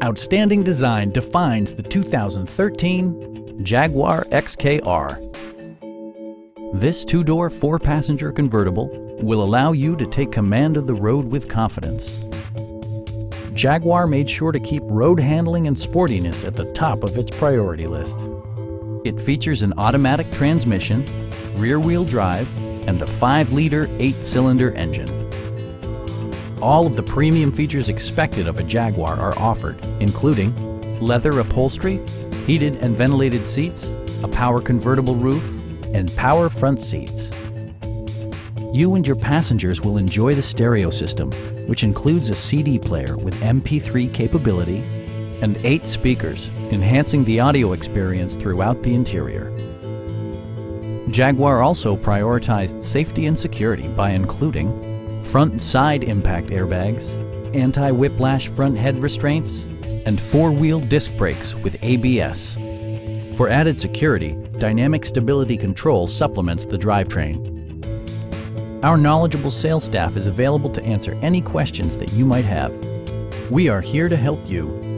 Outstanding design defines the 2013 Jaguar XKR. This two-door, four-passenger convertible will allow you to take command of the road with confidence. Jaguar made sure to keep road handling and sportiness at the top of its priority list. It features an automatic transmission, rear-wheel drive, and a 5-liter, 8-cylinder engine. All of the premium features expected of a Jaguar are offered, including leather upholstery, heated and ventilated seats, a power convertible roof, and power front seats. You and your passengers will enjoy the stereo system, which includes a CD player with MP3 capability and 8 speakers, enhancing the audio experience throughout the interior. Jaguar also prioritized safety and security by including front and side impact airbags, anti-whiplash front head restraints, and 4-wheel disc brakes with ABS. For added security, dynamic stability control supplements the drivetrain. Our knowledgeable sales staff is available to answer any questions that you might have. We are here to help you.